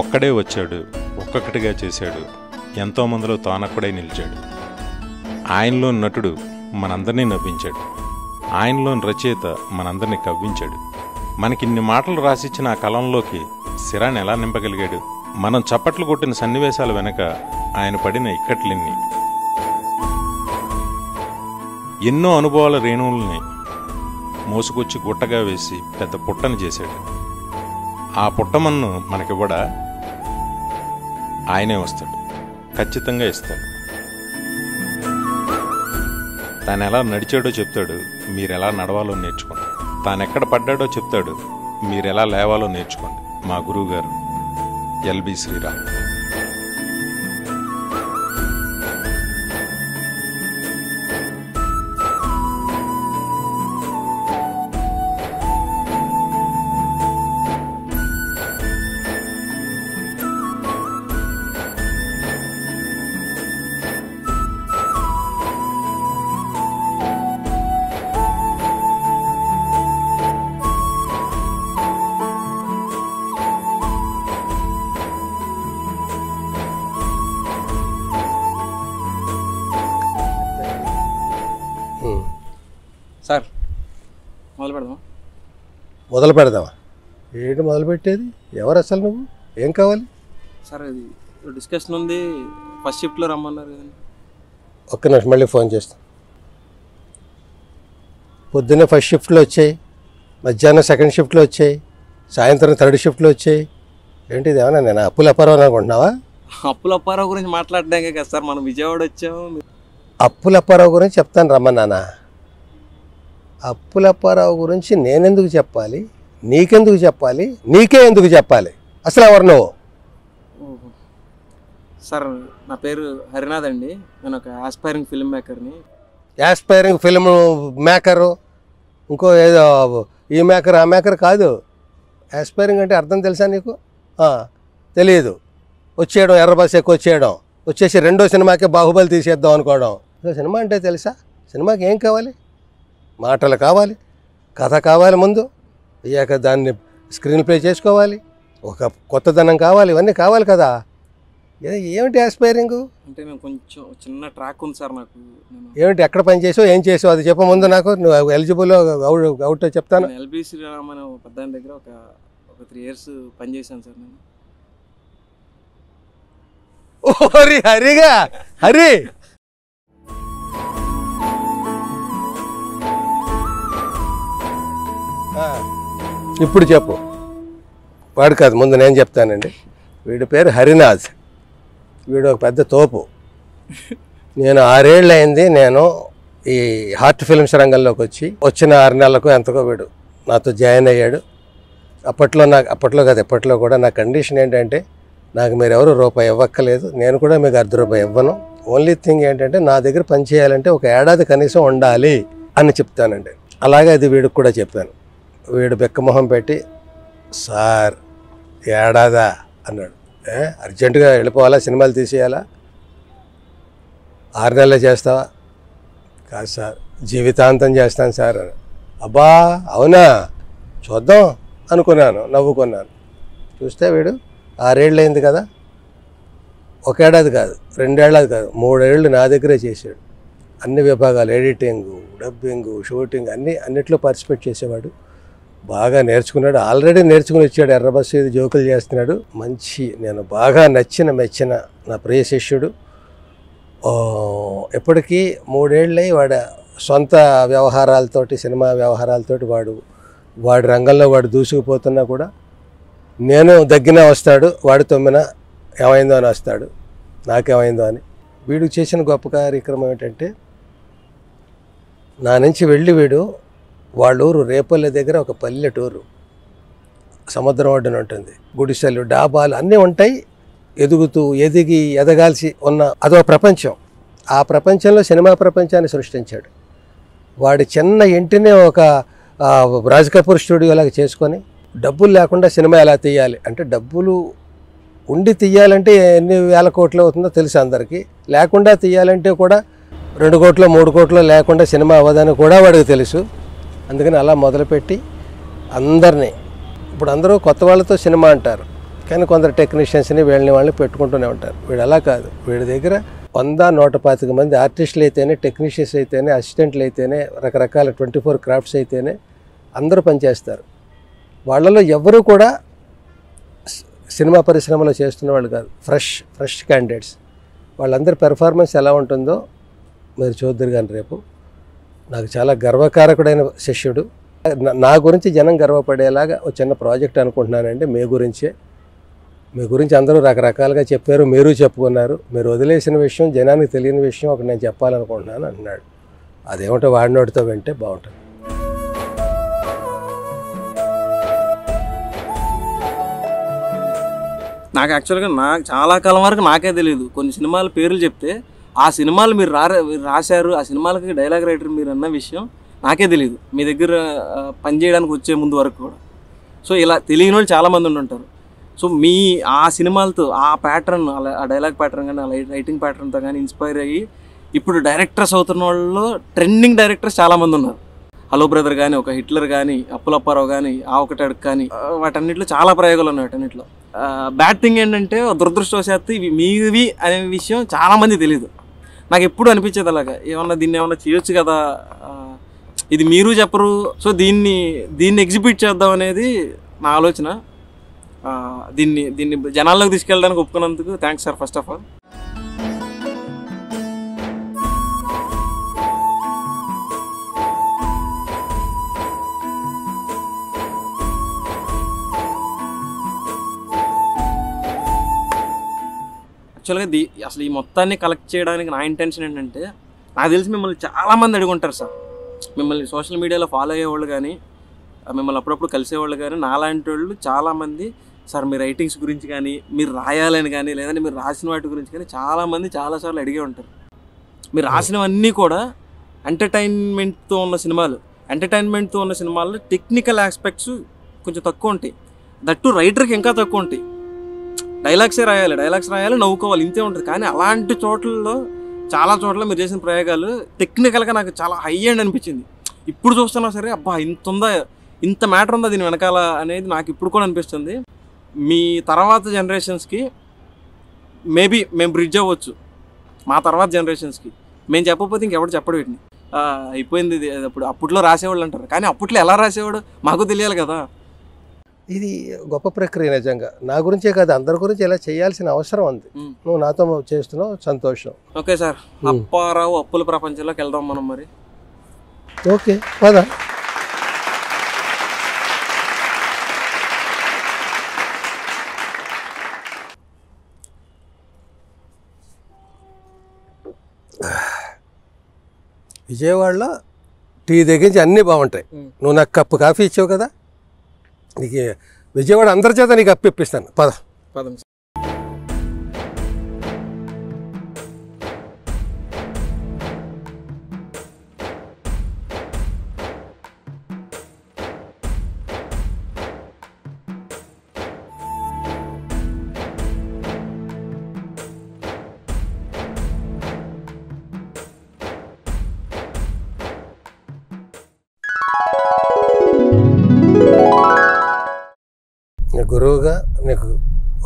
ఒక్కడే వచ్చాడు, ఒక్కొక్కటిగా చేశాడు, ఎంతోమందిలో తానొక్కడే నిలిచాడు. ఆయనలోని నటుడు మనందరినీ నవ్వించాడు, ఆయనలోని రచయిత మనందరినీ కవ్వించాడు. మనకిన్ని మాటలు రాసిచ్చిన ఆ కలంలోకి సిరాన్ని ఎలా నింపగలిగాడు? మనం చప్పట్లు కొట్టిన సన్నివేశాల వెనక ఆయన పడిన ఇక్కట్లిన్ని. ఎన్నో అనుభవాల రేణువుల్ని మోసుకొచ్చి గుట్టగా వేసి పెద్ద పుట్టను చేశాడు. ఆ పుట్టమన్ను మనకివ్వడా? ఆయనే వస్తాడు, ఖచ్చితంగా ఇస్తాడు. తాను ఎలా నడిచాడో చెప్తాడు, మీరెలా నడవాలో నేర్చుకోండి. తానెక్కడ పడ్డాడో చెప్తాడు, మీరెలా లేవాలో నేర్చుకోండి. మా గురువుగారు ఎల్.బి. శ్రీరామ్. సార్ మొదలు పెడదామా? మొదలు పెడదామా? ఏంటి మొదలు పెట్టేది? ఎవరు అసలు నువ్వు? ఏం కావాలి? సార్ ఇది డిస్కషన్ ఉంది, ఫస్ట్ షిఫ్ట్లో రమ్మన్నారు కదండి. ఒక్క నిమిషం, మళ్ళీ ఫోన్ చేస్తాను. పొద్దున్నే ఫస్ట్ షిఫ్ట్లో వచ్చాయి, మధ్యాహ్నం సెకండ్ షిఫ్ట్లో వచ్చాయి, సాయంత్రం థర్డ్ షిఫ్ట్లో వచ్చాయి. ఏంటి ఇది? ఏమన్నా నేను అప్పుల అప్పారావు అనుకుంటున్నావా? అప్పుల అప్పారావు గురించి మాట్లాడడానికే కదా సార్ మనం విజయవాడ వచ్చాము. అప్పుల అప్పారావు గురించి చెప్తాను రమ్మన్నానా? అప్పులప్పారావు గురించి నేనెందుకు చెప్పాలి, నీకెందుకు చెప్పాలి, నీకే ఎందుకు చెప్పాలి? అసలు ఎవరు నువ్వు? సార్ నా పేరు హరినాథ్ అండి. నేను ఒక యాస్పైరింగ్ ఫిల్మ్ మేకర్ని. యాస్పైరింగ్ ఫిల్మ్ మేకరు ఇంకో ఏదో ఈ మేకర్ ఆ మేకర్ కాదు. యాస్పైరింగ్ అంటే అర్థం తెలుసా నీకు? తెలియదు. వచ్చేయడం, ఎర్రబాస్ ఎక్కువ వచ్చేయడం, వచ్చేసి రెండో సినిమాకే బాహుబలి తీసేద్దాం అనుకోవడం. సినిమా అంటే తెలుసా? సినిమాకి ఏం కావాలి? మాటలు కావాలి, కథ కావాలి, ముందు అయ్యాక దాన్ని స్క్రీన్ ప్లే చేసుకోవాలి, ఒక కొత్తదనం కావాలి, ఇవన్నీ కావాలి కదా. ఏమిటి యాస్పైరింగ్ అంటే? నేను కొంచెం చిన్న ట్రాక్ ఉంది సార్ నాకు. ఏమిటి, ఎక్కడ పని చేసావు, ఏం చేసావు, అది చెప్ప ముందు నాకు. నువ్వు ఎలిజిబుల్ అవుట్ చెప్తాను. ఎల్.బి. శ్రీరామ్ అనే పెద్ద దగ్గర ఒక 3 years పనిచేశాను సార్ నేను. ఓరి హరిగా, హరి ఇప్పుడు చెప్పు. వాడు కాదు, ముందు నేను చెప్తానండి. వీడి పేరు హరినాథ్. వీడు ఒక పెద్ద తోపు. నేను 6 years అయింది నేను ఈ హార్ట్ ఫిల్మ్స్ రంగంలోకి వచ్చి. వచ్చిన 6 months ఎంతకో వీడు నాతో జాయిన్ అయ్యాడు. అప్పట్లో కాదు ఎప్పట్లో కూడా నా కండిషన్ ఏంటంటే, నాకు మీరు ఎవరు రూపాయి ఇవ్వక్కలేదు, నేను కూడా మీకు ₹1/2 ఇవ్వను. ఓన్లీ థింగ్ ఏంటంటే, నా దగ్గర పని చేయాలంటే 1 year కనీసం ఉండాలి అని చెప్తానండి. అలాగే అది వీడికి కూడా చెప్పాను. వీడు బెక్కమొహం పెట్టి, సార్ 1 year అన్నాడు. అర్జెంటుగా వెళ్ళిపోవాలా, సినిమాలు తీసేయాలా, 6 months చేస్తావా? కాదు సార్, జీవితాంతం చేస్తాను సార్ అని. అబ్బా అవునా, చూద్దాం అనుకున్నాను, నవ్వుకున్నాను. చూస్తే వీడు 6 years అయింది కదా, 1 year కాదు, 2 years కాదు, 3 years నా దగ్గరే చేశాడు. అన్ని విభాగాలు, ఎడిటింగ్, డబ్బింగ్, షూటింగ్ అన్నిట్లో పార్టిసిపేట్ చేసేవాడు. బాగా నేర్చుకున్నాడు. ఆల్రెడీ నేర్చుకుని వచ్చాడు. ఎర్రబస్సు ఇది జోకులు చేస్తున్నాడు. మంచి, నేను బాగా మెచ్చిన నా ప్రియ శిష్యుడు. ఎప్పటికీ 3 years వాడు సొంత వ్యవహారాలతోటి, సినిమా వ్యవహారాలతోటి వాడి రంగంలో వాడు దూసుకుపోతున్నా కూడా నేను దగ్గిన వస్తాడు, వాడు తొమ్మిన ఏమైందో అని వస్తాడు, నాకేమైందో అని. వీడు చేసిన గొప్ప కార్యక్రమం ఏంటంటే, నా నుంచి వెళ్ళి వీడు వాళ్ళ ఊరు రేపల్లె దగ్గర ఒక పల్లెటూరు, సముద్రం ఒడ్డున ఉంటుంది. గుడిసెలు, డాబాలు అన్నీ ఉంటాయి. ఎదగాల్సి ఉన్న అదో ప్రపంచం. ఆ ప్రపంచంలో సినిమా ప్రపంచాన్ని సృష్టించాడు. వాడి చిన్న ఇంటినే ఒక రాజ్ కపూర్ స్టూడియోలాగా చేసుకొని, డబ్బులు లేకుండా సినిమా ఎలా తీయాలి అంటే, డబ్బులు ఉండి తీయాలంటే ఎన్ని వేల కోట్లు అవుతుందో తెలుసు అందరికీ, లేకుండా తీయాలంటే కూడా 2 crores 3 crores లేకుండా సినిమా అవ్వదని కూడా వాడికి తెలుసు. అందుకని అలా మొదలుపెట్టి అందరినీ, ఇప్పుడు అందరూ కొత్త వాళ్ళతో సినిమా అంటారు, కానీ కొందరు టెక్నీషియన్స్ని వీళ్ళని వాళ్ళని పెట్టుకుంటూనే ఉంటారు. వీడు అలా కాదు, వీడి దగ్గర 100-125 మంది ఆర్టిస్టులు అయితేనే, టెక్నీషియన్స్ అయితేనే, అసిస్టెంట్లు అయితేనే, రకరకాల 24 క్రాఫ్ట్స్ అయితేనే అందరూ పనిచేస్తారు. వాళ్ళలో ఎవరూ కూడా సినిమా పరిశ్రమలో చేస్తున్న వాళ్ళు కాదు, ఫ్రెష్ క్యాండిడేట్స్. వాళ్ళందరి పెర్ఫార్మెన్స్ ఎలా ఉంటుందో మీరు చూద్దరు. కానీ రేపు నాకు చాలా గర్వకారకుడైన శిష్యుడు, నా గురించి జనం గర్వపడేలాగా ఒక చిన్న ప్రాజెక్ట్ అనుకుంటున్నానండి. మీ గురించి అందరూ రకరకాలుగా చెప్పారు, మీరు చెప్పుకున్నారు. మీరు వదిలేసిన విషయం, జనానికి తెలియని విషయం ఒకటి నేను చెప్పాలనుకుంటున్నాను అన్నాడు. అదేమిటో వాడినోటితో వింటే బాగుంటుంది. నాకు యాక్చువల్గా చాలా కాలం వరకు నాకే తెలియదు. కొన్ని సినిమాల పేర్లు చెప్తే ఆ సినిమాలు మీరు రాశారు, ఆ సినిమాలకి డైలాగ్ రైటర్ మీరు అన్న విషయం నాకే తెలియదు, మీ దగ్గర పనిచేయడానికి వచ్చే ముందు వరకు కూడా. సో ఇలా తెలియని వాళ్ళు చాలామంది ఉంటారు. సో మీ ఆ సినిమాలతో ఆ ప్యాటర్న్, ఆ డైలాగ్ ప్యాటర్న్ కానీ, ఆ రైటింగ్ ప్యాటర్న్తో కానీ ఇన్స్పైర్ అయ్యి ఇప్పుడు డైరెక్టర్స్ అవుతున్న వాళ్ళలో ట్రెండింగ్ డైరెక్టర్స్ చాలామంది ఉన్నారు. హలో బ్రదర్ కానీ, ఒక హిట్లర్ కానీ, అప్పులప్పారావు కానీ, ఆ ఒకటి అడుగు కానీ, వాటన్నిటిలో చాలా ప్రయోగాలు ఉన్నాయి. వాటన్నిటిలో బ్యాడ్ థింగ్ ఏంటంటే దురదృష్టవశాత్తు ఇవి మీవి అనే విషయం చాలామంది తెలియదు. నాకు ఎప్పుడు అనిపించేది అలాగా, దీన్ని ఏమన్నా చేయొచ్చు కదా, ఇది మీరు చెప్పరు, సో దీన్ని ఎగ్జిబిట్ చేద్దాం అనేది నా ఆలోచన. దీన్ని జనాల్లోకి తీసుకెళ్ళడానికి ఒప్పుకున్నందుకు thanks sir, first of all. యాక్చువల్గా అసలు ఈ మొత్తాన్ని కలెక్ట్ చేయడానికి నా ఇంటెన్షన్ ఏంటంటే, నాకు తెలిసి మిమ్మల్ని చాలామంది అడుగుంటారు సార్. మిమ్మల్ని సోషల్ మీడియాలో ఫాలో అయ్యేవాళ్ళు కానీ, మిమ్మల్ని అప్పుడప్పుడు కలిసేవాళ్ళు కానీ, నాలాంటి వాళ్ళు చాలామంది సార్ మీ రైటింగ్స్ గురించి కానీ, మీరు రాయాలని కానీ, లేదంటే మీరు రాసిన వాటి గురించి కానీ చాలామంది చాలాసార్లు అడిగే ఉంటారు. మీరు రాసినవన్నీ కూడా ఎంటర్టైన్మెంట్తో ఉన్న సినిమాల్లో టెక్నికల్ ఆస్పెక్ట్స్ కొంచెం తక్కువ ఉంటాయి, దట్టు రైటర్కి ఇంకా తక్కువ ఉంటాయి. డైలాగ్స్ రాయాలి, నవ్వుకోవాలి, ఇంతే ఉంటుంది. కానీ అలాంటి చోట్లలో చాలా చోట్ల మీరు చేసిన ప్రయోగాలు టెక్నికల్గా నాకు చాలా హై ఎండ్ అనిపించింది. ఇప్పుడు చూస్తున్నా సరే, అబ్బా ఇంత మ్యాటర్ ఉందా దీని వెనకాల అనేది నాకు ఇప్పుడు కూడా అనిపిస్తుంది. మీ తర్వాత జనరేషన్స్కి మేబీ మేము బ్రిడ్జ్ అవ్వచ్చు, మా తర్వాత జనరేషన్స్కి మేము చెప్పకపోతే ఇంకెవడు చెప్పడు. వీటిని అయిపోయింది ఇది, అప్పట్లో రాసేవాళ్ళు అంటారు, కానీ అప్పట్లో ఎలా రాసేవాడు మాకు తెలియాలి కదా. ఇది గొప్ప ప్రక్రియ నిజంగా. నా గురించే కాదు, అందరి గురించి ఇలా చేయాల్సిన అవసరం ఉంది. నువ్వు నాతో చేస్తున్నావు, సంతోషం. ఓకే సార్, అప్పారావు అప్పుల ప్రపంచంలోకి వెళ్దాం మనం మరి. ఓకే పద. విజయవాడలో టీ దగ్గరించి అన్నీ బాగుంటాయి. నువ్వు నాకు కప్పు కాఫీ ఇచ్చావు కదా, నీకు విజయవాడ అందరి చేత నీకు అప్పిస్తాను. పదం. గురువుగా నీకు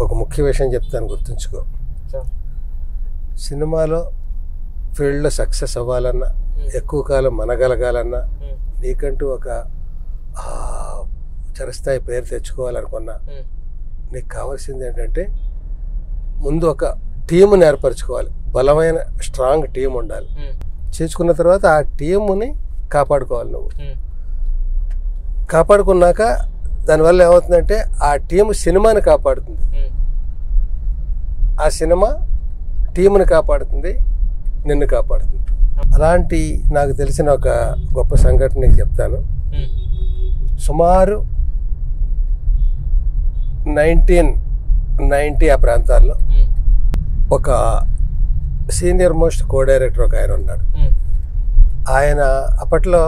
ఒక ముఖ్య విషయం చెప్తాను, గుర్తుంచుకో. సినిమాలో ఫీల్డ్లో సక్సెస్ అవ్వాలన్నా, ఎక్కువ కాలం మనగలగాలన్నా, నీకంటూ ఒక చరస్థాయి పేరు తెచ్చుకోవాలనుకున్నా, నీకు కావాల్సింది ఏంటంటే ముందు ఒక టీముని ఏర్పరచుకోవాలి. బలమైన స్ట్రాంగ్ టీం ఉండాలి. చేసుకున్న తర్వాత ఆ టీముని కాపాడుకోవాలి. నువ్వు కాపాడుకున్నాక దానివల్ల ఏమవుతుందంటే ఆ టీము సినిమాని కాపాడుతుంది, ఆ సినిమా టీముని కాపాడుతుంది, నిన్ను కాపాడుతుంది. అలాంటి నాకు తెలిసిన ఒక గొప్ప సంఘటన నీకు చెప్తాను. సుమారు 1990 ఆ ప్రాంతాల్లో ఒక సీనియర్ మోస్ట్ కో డైరెక్టర్ ఒక ఆయన ఉన్నాడు. ఆయన అప్పట్లో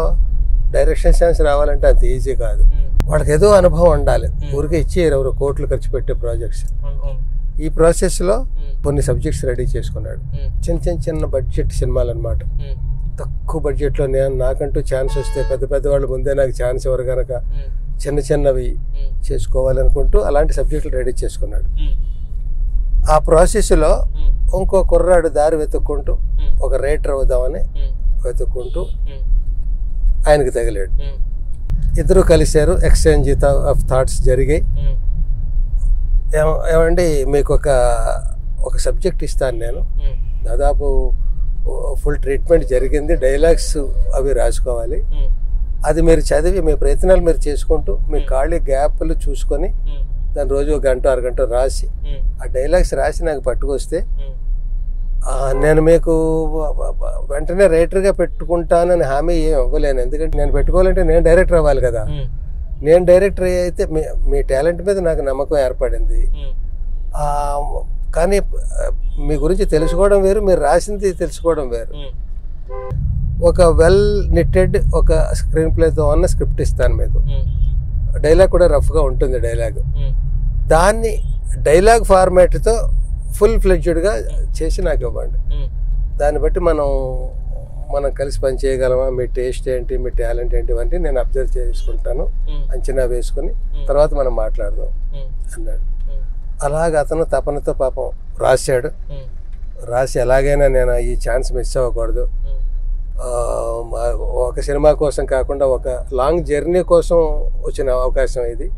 డైరెక్షన్ ఛాన్స్ రావాలంటే అంత ఈజీ కాదు. వాళ్ళకి ఏదో అనుభవం ఉండాలి. ఊరికే ఇచ్చి 20 కోట్లు ఖర్చు పెట్టే ప్రాజెక్ట్స్. ఈ ప్రాసెస్లో కొన్ని సబ్జెక్ట్స్ రెడీ చేసుకున్నాడు, చిన్న బడ్జెట్ సినిమాలు అనమాట. తక్కువ బడ్జెట్లో నేను నాకంటూ ఛాన్స్ వస్తే పెద్ద పెద్దవాళ్ళు ముందే నాకు ఛాన్స్ ఎవరు కనుక చిన్న చిన్నవి చేసుకోవాలనుకుంటూ అలాంటి సబ్జెక్టులు రెడీ చేసుకున్నాడు. ఆ ప్రాసెస్లో ఇంకో కుర్రాడు దారి వెతుక్కుంటూ ఒక రైటర్ అవుదామని వెతుక్కుంటూ ఆయనకు తగిలాడు. ఇద్దరు కలిశారు, ఎక్స్చేంజ్ ఆఫ్ థాట్స్ జరిగాయి. ఏమండి మీకు ఒక సబ్జెక్ట్ ఇస్తాను నేను, దాదాపు ఫుల్ ట్రీట్మెంట్ జరిగింది, డైలాగ్స్ అవి రాసుకోవాలి, అది మీరు చదివి మీ ప్రయత్నాలు మీరు చేసుకుంటూ మీ ఖాళీ గ్యాప్లు చూసుకొని దాని రోజు ఒక గంట అరగంట రాసి ఆ డైలాగ్స్ రాసి నాకు పట్టుకొస్తే నేను మీకు వెంటనే రైటర్గా పెట్టుకుంటానని హామీ ఏం ఇవ్వలేను. ఎందుకంటే నేను పెట్టుకోవాలంటే నేను డైరెక్టర్ అవ్వాలి కదా, నేను డైరెక్టర్ అయితే మీ టాలెంట్ మీద నాకు నమ్మకం ఏర్పడింది, కానీ మీ గురించి తెలుసుకోవడం వేరు, మీరు రాసింది తెలుసుకోవడం వేరు. ఒక వెల్ నిట్టెడ్ ఒక స్క్రీన్ ప్లేతో ఉన్న స్క్రిప్ట్ ఇస్తాను మీకు, డైలాగ్ కూడా రఫ్గా ఉంటుంది, డైలాగ్ దాన్ని డైలాగ్ ఫార్మాట్తో ఫుల్ ఫ్లెడ్జ్డ్గా చేసి నాకు ఇవ్వండి, దాన్ని బట్టి మనం కలిసి పని చేయగలమా, మీ టేస్ట్ ఏంటి, మీ టాలెంట్ ఏంటి వంటి నేను అబ్జర్వ్ చేసుకుంటాను, అంచనా వేసుకుని తర్వాత మనం మాట్లాడదాం అన్నాడు. అలాగ అతను తపనతో పాపం రాశాడు. రాసి ఎలాగైనా నేను ఈ ఛాన్స్ మిస్ అవ్వకూడదు, ఒక సినిమా కోసం కాకుండా ఒక లాంగ్ జర్నీ కోసం వచ్చిన అవకాశం ఇది,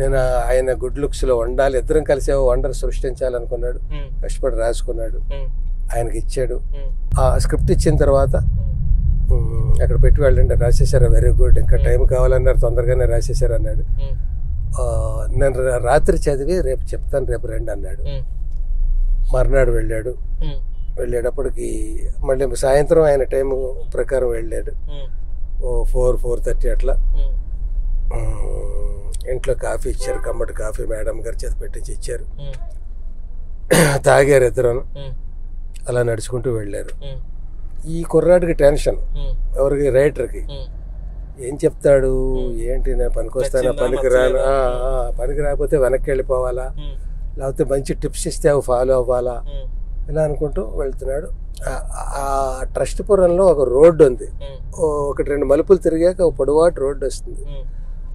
నేను ఆయన గుడ్ లుక్స్లో ఉండాలి, ఇద్దరం కలిసి వండర్ సృష్టించాలనుకున్నాడు, కష్టపడి రాసుకున్నాడు, ఆయనకి ఇచ్చాడు. ఆ స్క్రిప్ట్ ఇచ్చిన తర్వాత అక్కడ పెట్టి వెళ్ళండి, రాసేసారా, వెరీ గుడ్, ఇంకా టైం కావాలన్నారు, తొందరగానే రాసేసారు అన్నాడు. నేను రాత్రి చదివి రేపు చెప్తాను, రేపు రండి అన్నాడు. మర్నాడు వెళ్ళాడు. వెళ్ళేటప్పటికి మళ్ళీ సాయంత్రం ఆయన టైం ప్రకారం వెళ్ళాడు. 4:30 అట్లా ఇంట్లో కాఫీ ఇచ్చారు, కమ్మటి కాఫీ మేడం గారు చేత పెట్టించి ఇచ్చారు, తాగారు ఇద్దరు. అలా నడుచుకుంటూ వెళ్ళారు. ఈ కుర్రాడికి టెన్షన్, ఎవరికి, రైటర్కి, ఏం చెప్తాడు, ఏంటి, నేను పనికొస్తానా, పనికిరాను, పనికి రాకపోతే వెనక్కి వెళ్ళిపోవాలా, లేకపోతే మంచి టిప్స్ ఇస్తే అవి ఫాలో అవ్వాలా, ఇలా అనుకుంటూ వెళ్తున్నాడు. ఆ ట్రస్ట్పురంలో ఒక రోడ్డు ఉంది, ఒకటి రెండు మలుపులు తిరిగాక ఒక పొడవాటు రోడ్డు వస్తుంది.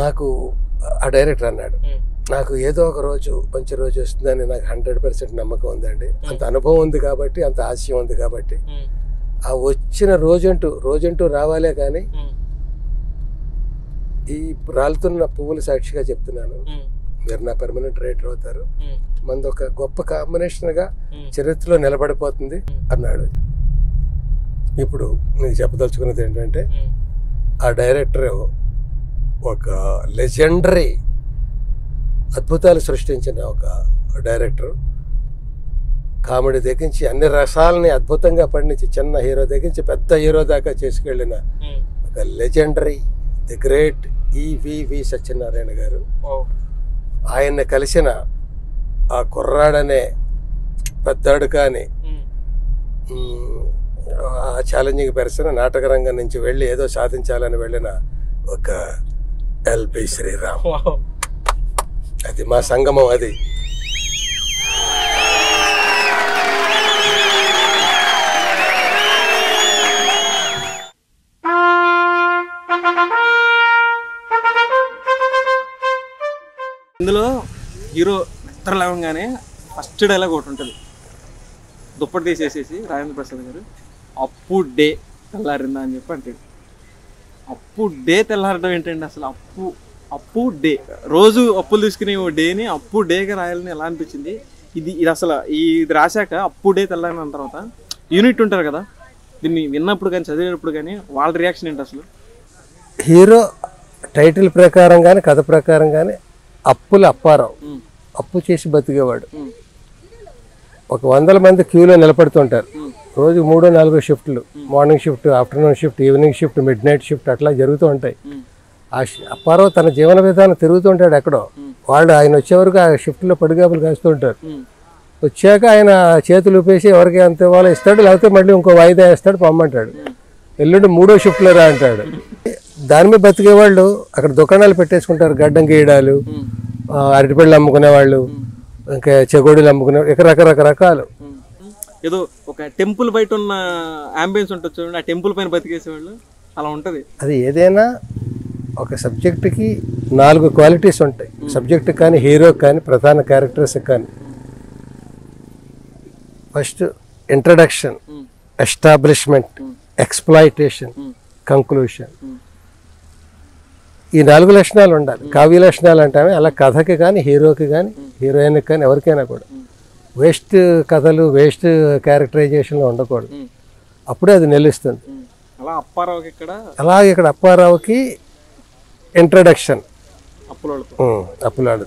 నాకు ఆ డైరెక్టర్ అన్నాడు, నాకు ఏదో ఒక రోజు మంచి రోజు వస్తుందని నాకు 100% నమ్మకం ఉందండి, అంత అనుభవం ఉంది కాబట్టి, అంత ఆశయం ఉంది కాబట్టి. ఆ వచ్చిన రోజంటూ రావాలే కానీ ఈ రాలుతున్న పువ్వులు సాక్షిగా చెప్తున్నాను, మీరు నా పర్మనెంట్ రైటర్ అవుతారు, మనది ఒక గొప్ప కాంబినేషన్గా చరిత్రలో నిలబడిపోతుంది అన్నాడు. ఇప్పుడు నేను చెప్పదలుచుకున్నది ఏంటంటే, ఆ డైరెక్టర్ ఒక లెజెండరీ అద్భుతాలు సృష్టించిన ఒక డైరెక్టర్. కామెడీ దగ్గరించి అన్ని రసాలని అద్భుతంగా పండించి చిన్న హీరో దగ్గరించి పెద్ద హీరో దాకా చేసుకెళ్ళిన ఒక legendary, the great E. V. V. Satyanarayana garu. ఆయన్ని కలిసిన ఆ కుర్రాడనే పెద్దాడు కానీ ఆ ఛాలెంజింగ్ పర్సన్, నాటక రంగం నుంచి వెళ్ళి ఏదో సాధించాలని వెళ్ళిన ఒక L.B. శ్రీరామ్. అది మా సంగమం. అది ఇందులో హీరో ఉత్తర లేవంగానే ఫస్ట్ డైలాగ్ ఒకటి ఉంటుంది, దుప్పటి తీసేసేసి రాజేంద్ర ప్రసాద్ గారు అప్పు డే తెల్లారిందా అని చెప్పి అంటే, అప్పు డే తెల్లారడం ఏంటండి అసలు, అప్పు డే రోజు అప్పులు తీసుకునే డేని అప్పు డేగా రాయాలని ఎలా అనిపించింది? ఇది అసలు ఇది రాశాక అప్పు డే తెల్లారిన తర్వాత యూనిట్ ఉంటారు కదా, దీన్ని విన్నప్పుడు కానీ చదివేటప్పుడు కానీ వాళ్ళ రియాక్షన్ ఏంటి? అసలు హీరో టైటిల్ ప్రకారం కానీ కథ ప్రకారం కానీ అప్పులు అప్పారావు, అప్పు చేసి బతికేవాడు. 100 మంది క్యూలో నిలబడుతుంటారు, రోజు 3-4 షిఫ్ట్లు, morning shift, afternoon shift, evening shift, midnight shift అట్లా జరుగుతూ ఉంటాయి. ఆ అప్పారావు తన జీవన విధానం తిరుగుతూ ఉంటాడు ఎక్కడో. వాళ్ళు ఆయన వచ్చే వరకు ఆ షిఫ్ట్లో పడిగాపులు కాస్తూ ఉంటారు. వచ్చాక ఆయన చేతులు ఊపేసి ఎవరికి అంత ఇవ్వాలో ఇస్తాడు, లేకపోతే మళ్ళీ ఇంకో వాయిదా వేస్తాడు, పంపంటాడు. ఎల్లుండి 3వ షిఫ్ట్లో రా అంటాడు. దాని మీద బతికేవాళ్ళు అక్కడ దుకాణాలు పెట్టేసుకుంటారు, గడ్డం గీయడాలు, అరటిపళ్ళు అమ్ముకునేవాళ్ళు, ఇంకా చెగోడీలు అమ్ముకునేవాళ్ళు, ఇక్కడ రకరకరకాలు. ఏదో ఒక టెంపుల్ బయట ఉన్న అంబియన్స్ ఉంటుంది చూడండి, ఆ టెంపుల్ పైన బతికేసేవాళ్ళు అలా ఉంటుంది. అది ఏదైనా ఒక సబ్జెక్టుకి 4 క్వాలిటీస్ ఉంటాయి, సబ్జెక్టుకి కానీ హీరోకి కానీ ప్రధాన క్యారెక్టర్స్కి కానీ. First introduction, establishment, exploitation, conclusion. ఈ 4 లక్షణాలు ఉండాలి. కావ్య లక్షణాలు అంటామే అలా కథకి కానీ హీరోకి కానీ హీరోయిన్కి కానీ ఎవరికైనా కూడా. వేస్ట్ కథలు, వేస్ట్ క్యారెక్టరైజేషన్లో ఉండకూడదు, అప్పుడే అది నిలుస్తుంది. అలాగే ఇక్కడ అప్పారావుకి ఇంట్రడక్షన్ అప్పులాడుతుంది,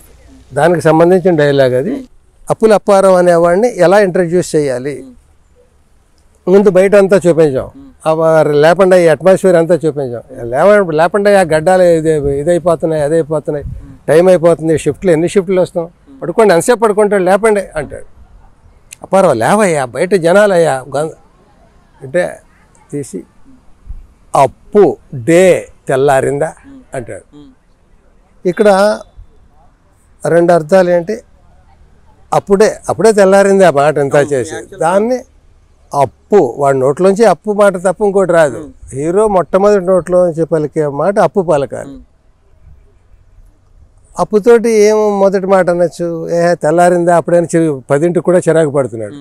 దానికి సంబంధించిన డైలాగ్ అది. అప్పుల అప్పారావు అనేవాడిని ఎలా ఇంట్రడ్యూస్ చేయాలి, ముందు బయట అంతా చూపించాం, లేకుండా ఈ అట్మాస్ఫియర్ అంతా చూపించాం, లేకుండా ఆ గడ్డాలు ఇదైపోతున్నాయి, అదైపోతున్నాయి, టైం అయిపోతుంది, షిఫ్ట్లు ఎన్ని షిఫ్ట్లు వస్తాం, పడుకోండి, ఎంతసేపు పడుకుంటాడు, లేపండి అంటాడు. అప్పారావు లేవయ్యా, బయట జనాలయ్యా అంటే తీసి అప్పు డే తెల్లారిందా అంటాడు. ఇక్కడ 2 అర్థాలు ఏంటి, అప్పుడే తెల్లారింది ఆ మాట అంతా చేసి, దాన్ని అప్పు, వాడి నోట్లోంచి అప్పు మాట తప్ప ఇంకోటి రాదు. హీరో మొట్టమొదటి నోట్లోంచి పలికే మాట అప్పు పలకాలి. అప్పుతోటి ఏం మొదటి మాట అనొచ్చు, ఏ తెల్లారిందా అప్పుడైనా 10ంటికి కూడా చిరాకు పడుతున్నాడు.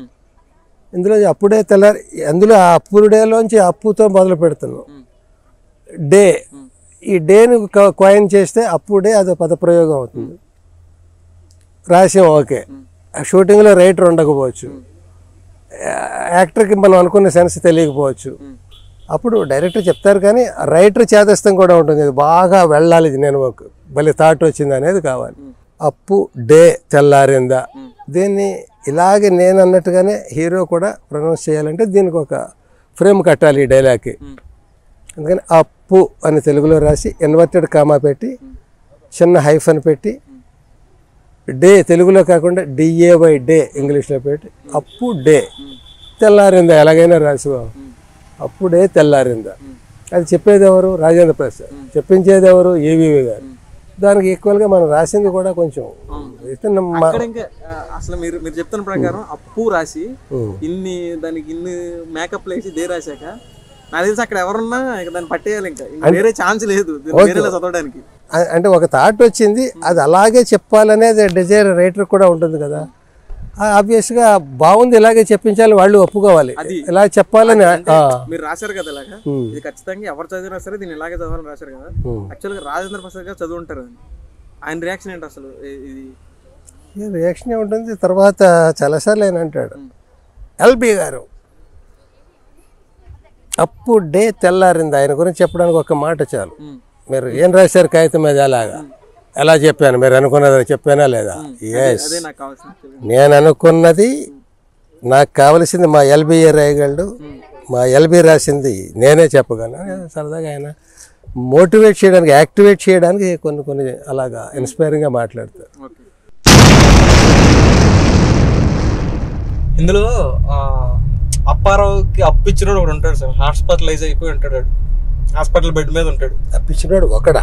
ఇందులో అప్పుడే తెల్లారి, అందులో ఆ అప్పు డేలోంచి అప్పుతో మొదలు పెడుతున్నాం. డే, ఈ డేను కాయిన్ చేస్తే అప్పుడే అది పదప్రయోగం అవుతుంది. రాస్యం ఓకే, షూటింగ్లో రైటర్ ఉండకపోవచ్చు, యాక్టర్కి మనం అనుకున్న సెన్స్ తెలియకపోవచ్చు, అప్పుడు డైరెక్టర్ చెప్తారు. కానీ రైటర్ చేదస్తం కూడా ఉంటుంది, బాగా వెళ్ళాలి, నేను భలే థాట్ వచ్చింది అనేది కావాలి. అప్పు డే తెల్లారిందా, దీన్ని ఇలాగే నేను అన్నట్టుగానే హీరో కూడా ప్రొనౌన్స్ చేయాలంటే దీనికి ఒక ఫ్రేమ్ కట్టాలి ఈ డైలాగ్కి. అందుకని అప్పు అని తెలుగులో రాసి ఇన్వర్టెడ్ కామా పెట్టి చిన్న హైఫన్ పెట్టి, డే తెలుగులో కాకుండా డిఏవై డే ఇంగ్లీష్లో పెట్టి అప్పు డే తెల్లారిందా ఎలాగైనా రాసి, అప్పుడే తెల్లారిందా. అది చెప్పేది ఎవరు, రాజేంద్ర ప్రసాద్, చెప్పించేది ఎవరు, ఏవీవి గారు. దానికి ఈక్వల్గా మనం రాసింది కూడా కొంచెం. అసలు మీరు చెప్తున్న ప్రకారం అప్పు రాసి ఇన్ని దానికి ఇన్ని మేకప్లు వేసి డే రాశాక నాకు తెలిసి అక్కడ ఎవరున్నా దాన్ని పట్టేయాలి, ఇంకా వేరే ఛాన్స్ లేదు చదవడానికి. అంటే ఒక థాట్ వచ్చింది, అది అలాగే చెప్పాలనేది డిజైర్ రైటర్ కూడా ఉంటుంది కదా. ఆబ్వియస్గా బాగుంది ఇలాగే చెప్పించాలి, వాళ్ళు ఒప్పుకోవాలి, ఇలా చెప్పాలని మీరు రాశారు కదా. ఇలాగా ఇది ఖచ్చితంగా ఎవరు చదివినా సరే దీన్ని ఇలాగే చదవాలని రాశారు కదా. యాక్చువల్గా రాజేంద్ర ప్రసాద్ గారు చదువు ఉంటారు, ఆయన రియాక్షన్ ఏంటి అసలు? ఇది రియాక్షన్ ఉంటుంది. తర్వాత చాలాసార్లు ఆయన అంటాడు, ఎల్బి గారు అప్పు డే తెల్లారింది ఆయన గురించి చెప్పడానికి ఒక మాట చాలు. మీరు ఏం రాశారు కాగితం మీద, ఎలాగా ఎలా చెప్పాను, మీరు అనుకున్నది చెప్పానా లేదా? ఎస్, నేను అనుకున్నది, నాకు కావలసింది మా ఎల్బి రాయగలడు, మా ఎల్బి రాసింది నేనే చెప్పగలను. సరదాగా ఆయన మోటివేట్ చేయడానికి, యాక్టివేట్ చేయడానికి కొన్ని అలాగా ఇన్స్పైరింగ్గా మాట్లాడతారు. ఇందులో అప్పారావుకి అప్పిచ్చినోడు ఒకడు ఉంటాడు సార్, హాస్పిటలైజ్ అయిపోయి ఉంటాడు, హాస్పిటల్ బెడ్ మీద ఉంటాడు. అప్పిచ్చినోడు ఒకడా?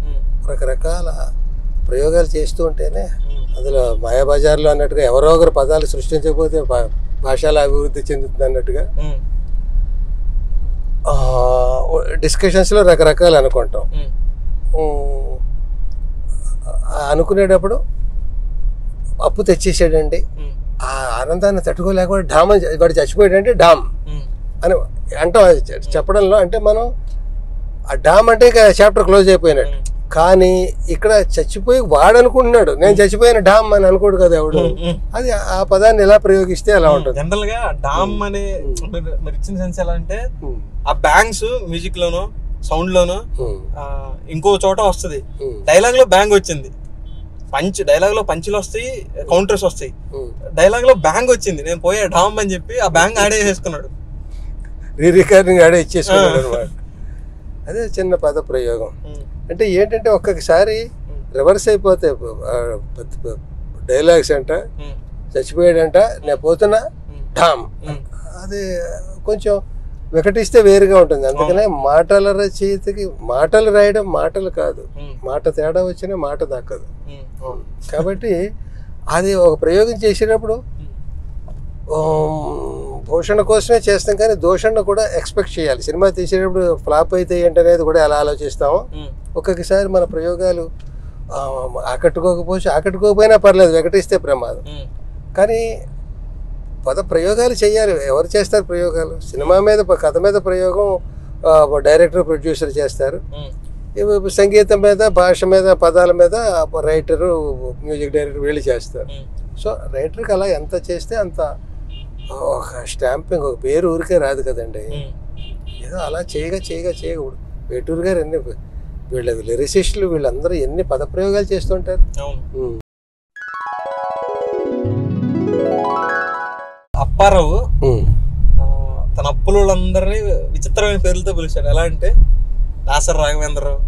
రకరకాల ప్రయోగాలు చేస్తూ ఉంటేనే. అందులో మాయాబజార్లో అన్నట్టుగా ఎవరో ఒకరు పదాలు సృష్టించకపోతే భాషల అభివృద్ధి చెందుతుంది అన్నట్టుగా డిస్కషన్స్లో రకరకాలు అనుకుంటాం. అనుకునేటప్పుడు అప్పు తెచ్చేసాడండి, ఆ ఆనందాన్ని తట్టుకోలేక డామ్, వాడు చచ్చిపోయాడంటే డామ్ అని అంటాం. చెప్పడంలో అంటే మనం ఆ డామ్ అంటే ఇక చాప్టర్ క్లోజ్ అయిపోయినట్టు, కానీ ఇక్కడ చచ్చిపోయి వాడు అనుకుంటున్నాడు నేను చచ్చిపోయిన డామ్ అని అనుకోడు కదా ఎవడు. అది ఆ పదాన్ని ఎలా ప్రయోగిస్తే అలా ఉంటుంది. జనరల్ గా డామ్ అనే ఇచ్చిన సెన్స్ ఎలా అంటే ఆ బ్యాంగ్స్ మ్యూజిక్ లోనో సౌండ్ లోనో ఇంకో చోట వస్తుంది. డైలాగ్ లో బ్యాంగ్ వచ్చింది, పంచ్ డైలాగ్ లో పంచులు వస్తాయి, కౌంటర్స్ వస్తాయి, డైలాగ్ లో బ్యాంగ్ వచ్చింది నేను పోయే డామ్ అని చెప్పి ఆ బ్యాంగ్ ఆడేసేసుకున్నాడు, రీ రికార్డింగ్ ఆడే ఇచ్చేసుకున్నాడు. అదే చిన్న పద ప్రయోగం. అంటే ఏంటంటే ఒక్కొక్కసారి రివర్స్ అయిపోతాయి డైలాగ్స్ అంట, చచ్చిపోయాడంట, నేను పోతున్నా డామ్, అది కొంచెం వికటిస్తే వేరుగా ఉంటుంది. అందుకనే మాటల రచయితకి మాటలు రాయడం మాటలు కాదు, మాట తేడా వచ్చినా మాట దక్కదు. కాబట్టి అది ఒక ప్రయోగం చేసేటప్పుడు భూషణ కోసమే చేస్తాం, కానీ దూషణ కూడా ఎక్స్పెక్ట్ చేయాలి. సినిమా తీసేటప్పుడు ఫ్లాప్ అయితే ఏంటనేది కూడా ఎలా ఆలోచిస్తాము. ఒక్కొక్కసారి మన ప్రయోగాలు ఆకట్టుకోకపోయినా పర్లేదు, వెకటిస్తే ప్రమాదం. కానీ పద ప్రయోగాలు చేయాలి. ఎవరు చేస్తారు ప్రయోగాలు? సినిమా మీద కథ మీద ప్రయోగం డైరెక్టర్ ప్రొడ్యూసర్ చేస్తారు, సంగీతం మీద భాష మీద పదాల మీద రైటరు మ్యూజిక్ డైరెక్టర్ వీళ్ళు చేస్తారు. సో రైటర్కి అలా ఎంత చేస్తే అంత ఒక స్టాంపింగ్, ఒక పేరు ఊరికే రాదు కదండి. ఏదో అలా చేయకూడదు. వేటూరు గారు ఎన్ని వీళ్ళ లిరిసిస్టులు వీళ్ళందరూ ఎన్ని పద ప్రయోగాలు చేస్తుంటారు. అప్పారావు తన అప్పులందరినీ విచిత్రమైన పేర్లతో పిలిచాడు. ఎలా అంటే దాసరి రాఘవేంద్రరావు,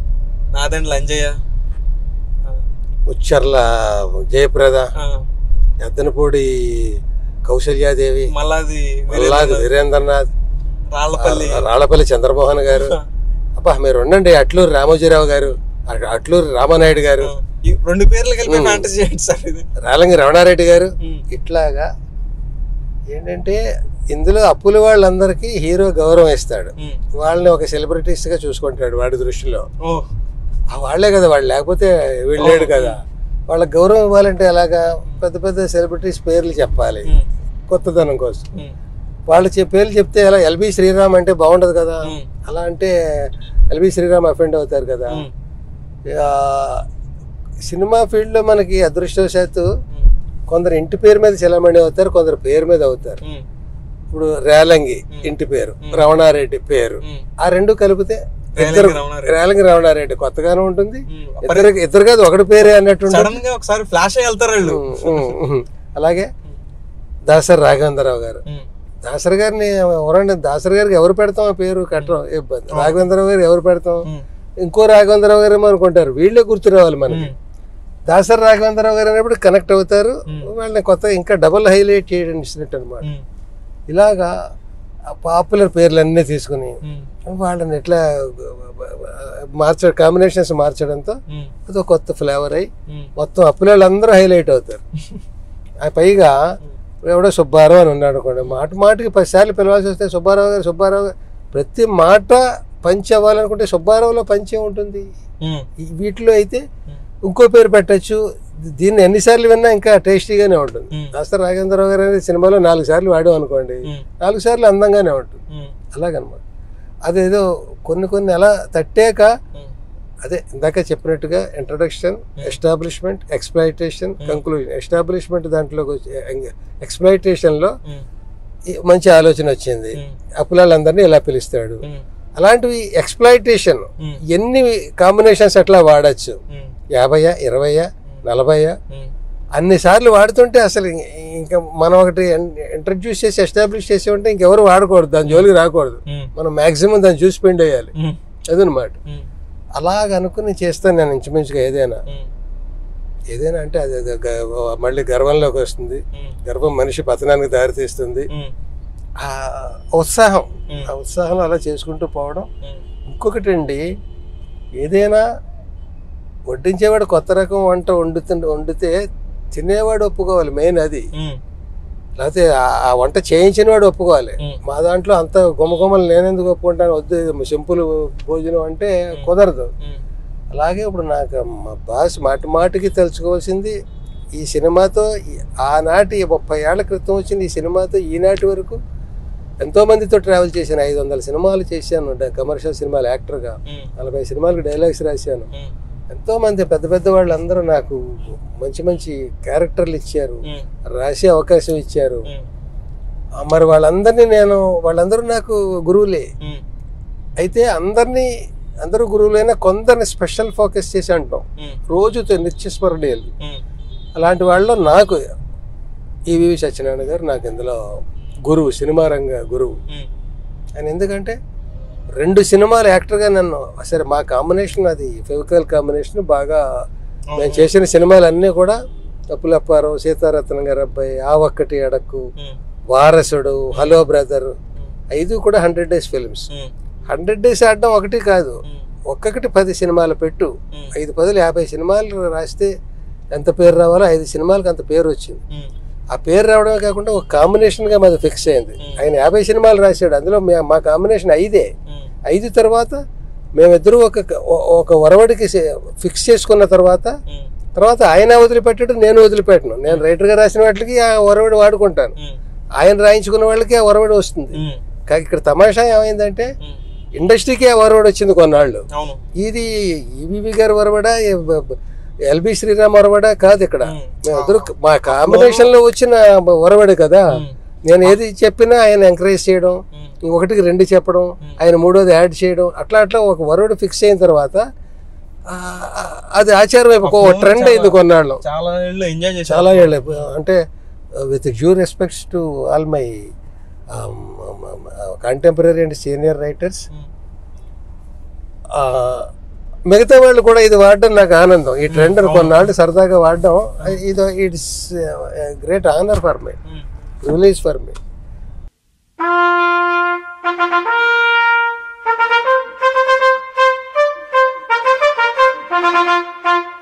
నాదండ్ల అంజయ్య, ఉచ్చర్ల జయప్రద, ఎద్దనపూడి కౌశల్యాదేవి, మల్లాది వీరేంద్రనాథ్, రాళ్లపల్లి చంద్రమోహన్ గారు, అబ్బా మీరు ఉండండి, అట్లూరి రామోజీరావు గారు, అట్లూరి రామానాయుడు గారు, రెండు పేర్లు కలిపి రాలంగి రమణారెడ్డి గారు. ఇట్లాగా ఏంటంటే ఇందులో అప్పుల వాళ్ళందరికీ హీరో గౌరవం ఇస్తాడు, వాళ్ళని ఒక సెలబ్రిటీస్ గా చూసుకుంటాడు వాడి దృష్టిలో. వాళ్లే కదా, వాళ్ళు లేకపోతే వెళ్ళాడు కదా. వాళ్ళకి గౌరవం ఇవ్వాలంటే అలాగా పెద్ద పెద్ద సెలబ్రిటీస్ పేర్లు చెప్పాలి కొత్తదనం కోసం. వాళ్ళు పేర్లు చెప్తే అలా ఎల్బి శ్రీరామ్ అంటే బాగుండదు కదా, అలా అంటే ఎల్బి శ్రీరామ్ అఫెండ్ అవుతారు కదా. సినిమా ఫీల్డ్లో మనకి అదృష్టవశాత్తు కొందరు ఇంటి పేరు మీద చెలామణి అవుతారు, కొందరు పేరు మీద అవుతారు. ఇప్పుడు రేలంగి ఇంటి పేరు, రమణారెడ్డి పేరు, ఆ రెండు కలిపితే రేలంగి రమణారెడ్డి కొత్తగానే ఉంటుంది. ఇద్దరు కాదు ఒకటి పేరే అన్నట్టు. ఫ్లాష్ వెళ్తారు. అలాగే దాసరి రాఘవేంద్రరావు గారు, దాసరి గారిని ఎవరండి, దాసరి గారికి ఎవరు పెడతాం ఆ పేరు కట్టడం ఇబ్బంది. రాఘవేంద్రరావు గారు ఎవరు పెడతాం, ఇంకో రాఘవేంద్రరావు గారు ఏమో అనుకుంటారు. వీళ్ళే గుర్తురావాలి మనకి. దాసరి రాఘవేంద్రరావు గారు అనేప్పుడు కనెక్ట్ అవుతారు, వాళ్ళని కొత్త ఇంకా డబుల్ హైలైట్ చేయడం ఇచ్చినట్టు అనమాట. ఇలాగా పాపులర్ పేర్లన్నీ తీసుకుని వాళ్ళని ఎట్లా మార్చడం, కాంబినేషన్స్ మార్చడంతో అదో కొత్త ఫ్లేవర్ అయ్యి మొత్తం అప్పులందరూ హైలైట్ అవుతారు. పైగా ఎవడో సుబ్బారావు అని ఉన్నాడు అనుకోండి, మాటికి 10 సార్లు పిలవాల్సి వస్తే సుబ్బారావు గారు సుబ్బారావు గారు, ప్రతి మాట పంచ్ అవ్వాలనుకుంటే సుబ్బారావులో పంచే ఉంటుంది. వీటిలో అయితే ఇంకో పేరు పెట్టచ్చు, దీన్ని ఎన్నిసార్లు విన్నా ఇంకా టేస్టీగానే ఉంటుంది. దాసరి రాఘవేంద్రరావు గారు అనేది సినిమాలో 4 సార్లు వాడాం అనుకోండి, 4 సార్లు అందంగానే ఉంటుంది. అలాగనమాట. అదేదో కొన్ని అలా తట్టాక అదే ఇందాక చెప్పినట్టుగా introduction, establishment, exploitation, conclusion. Establishment దాంట్లోకి వచ్చి ఎక్స్‌ప్లాయిటేషన్లో మంచి ఆలోచన వచ్చింది, అప్పులందరినీ ఇలా పిలుస్తాడు. అలాంటివి ఎక్స్‌ప్లాయిటేషన్ ఎన్ని కాంబినేషన్స్ అట్లా వాడచ్చు, 50, 20, 40 అన్నిసార్లు వాడుతుంటే అసలు ఇంకా మనం ఒకటి ఇంట్రడ్యూస్ చేసి ఎస్టాబ్లిష్ చేసి ఉంటే ఇంకెవరు వాడకూడదు, దాని జోలికి రాకూడదు, మనం మ్యాక్సిమం దాన్ని చూసి పెండ్ వేయాలి. అదనమాట. అలాగనుకుని చేస్తాను నేను ఇంచుమించుగా ఏదైనా అంటే అది మళ్ళీ గర్వంలోకి వస్తుంది. గర్వం మనిషి పతనానికి దారితీస్తుంది. ఆ ఉత్సాహం అలా చేసుకుంటూ పోవడం. ఇంకొకటి అండి, ఏదైనా వడ్డించేవాడు కొత్త రకం వంట వండితే తినేవాడు ఒప్పుకోవాలి, మెయిన్ అది. లేకపోతే ఆ వంట చేయించిన వాడు ఒప్పుకోవాలి. మా దాంట్లో అంత గుమగుమలు నేనెందుకు ఒప్పుకుంటాను, వద్దు సింపుల్ భోజనం అంటే కుదరదు. అలాగే ఇప్పుడు నాకు మా బాస్ మాటికి తెలుసుకోవాల్సింది, ఈ సినిమాతో ఆనాటి 30 ఏళ్ల క్రితం వచ్చింది ఈ సినిమాతో ఈనాటి వరకు ఎంతో మందితో ట్రావెల్ చేశాను, 500 సినిమాలు చేశాను, కమర్షియల్ సినిమాలు యాక్టర్గా, 40 సినిమాలకు డైలాగ్స్ రాశాను. ఎంతో మంది పెద్ద పెద్ద వాళ్ళందరూ నాకు మంచి మంచి క్యారెక్టర్లు ఇచ్చారు, రాసే అవకాశం ఇచ్చారు. మరి వాళ్ళందరినీ నేను, వాళ్ళందరూ నాకు గురువులే. అయితే అందరినీ, అందరూ గురువులైనా కొందరిని స్పెషల్ ఫోకస్ చేసి అంటాం, రోజుతో నిత్యస్మరణీయులు. అలాంటి వాళ్ళలో నాకు ఈవి సత్యనారాయణ గారు నాకు ఇందులో గురువు, సినిమా రంగ గురువు ఆయన. ఎందుకంటే 2 సినిమాలు యాక్టర్గా నన్ను, సరే మా కాంబినేషన్ అది ఫిజికల్ కాంబినేషన్ బాగా, నేను చేసిన సినిమాలు అన్నీ కూడా తప్పులప్పారావు, సీతారత్నం గారు అబ్బాయి, ఆ ఒక్కటి అడక్కు, వారసుడు, హలో బ్రదర్, 5 కూడా 100 days ఫిల్మ్స్. 100 days ఆడడం ఒకటి కాదు, ఒక్కొక్కటి 10 సినిమాలు పెట్టు, 5 10 50 సినిమాలు రాస్తే ఎంత పేరు రావాలో 5 సినిమాలకు అంత పేరు వచ్చింది. ఆ పేరు రావడమే కాకుండా ఒక కాంబినేషన్గా మాది ఫిక్స్ అయింది. ఆయన 50 సినిమాలు రాశాడు, అందులో మా కాంబినేషన్ 5. 5 తర్వాత మేమిద్దరూ ఒక వరవడికి ఫిక్స్ చేసుకున్న తర్వాత ఆయన వదిలిపెట్టాడు, నేను వదిలిపెట్టను. నేను రైటర్గా రాసిన వాటికి ఆ వరవడి వాడుకుంటాను, ఆయన రాయించుకున్న వాళ్ళకి ఆ వరవడి వస్తుంది. కానీ ఇక్కడ తమాషా ఏమైందంటే ఇండస్ట్రీకి ఆ వరవడి వచ్చింది కొన్నాళ్ళు. ఇది ఈవీవి గారు వరవడ, ఎల్బి శ్రీరామ్ వరవడ కాదు, ఇక్కడ మేమిద్దరు మా కాంబినేషన్ లో వచ్చిన వరవడు కదా. నేను ఏది చెప్పినా ఆయన ఎంకరేజ్ చేయడం, 1కి 2 చెప్పడం, ఆయన 3వ యాడ్ చేయడం, అట్లా అట్లా ఒక వరవడు ఫిక్స్ అయిన తర్వాత అది ఆచారం అయిపోయి ఒక ట్రెండ్ అయింది కొన్నాళ్ళు, చాలా ఏళ్ళు. అంటే with due respects to all my contemporary and senior writers, మిగతా వాళ్ళు కూడా ఇది వాడడం నాకు ఆనందం. ఈ ట్రెండ్ కొన్నాళ్ళు సరదాగా వాడడం, ఇది it's great honour for me, privilege for me.